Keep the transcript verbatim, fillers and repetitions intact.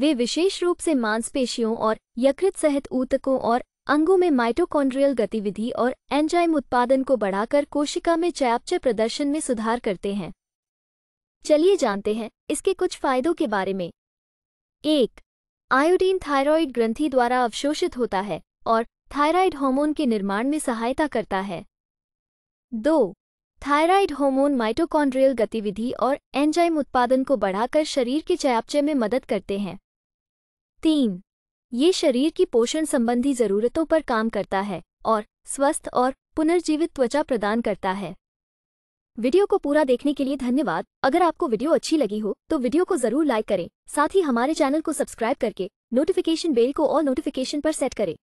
वे विशेष रूप से मांसपेशियों और यकृत सहित ऊतकों और अंगों में माइटोकॉन्ड्रियल गतिविधि और एंजाइम उत्पादन को बढ़ाकर कोशिका में चयापचय प्रदर्शन में सुधार करते हैं। चलिए जानते हैं इसके कुछ फायदों के बारे में। एक, आयोडीन थायराइड ग्रंथि द्वारा अवशोषित होता है और थायराइड हार्मोन के निर्माण में सहायता करता है। दो, थायराइड हार्मोन माइटोकॉन्ड्रियल गतिविधि और एंजाइम उत्पादन को बढ़ाकर शरीर के चयापचय में मदद करते हैं। तीन, ये शरीर की पोषण संबंधी जरूरतों पर काम करता है और स्वस्थ और पुनर्जीवित त्वचा प्रदान करता है। वीडियो को पूरा देखने के लिए धन्यवाद। अगर आपको वीडियो अच्छी लगी हो तो वीडियो को जरूर लाइक करें। साथ ही हमारे चैनल को सब्सक्राइब करके नोटिफिकेशन बेल को ऑल नोटिफिकेशन पर सेट करें।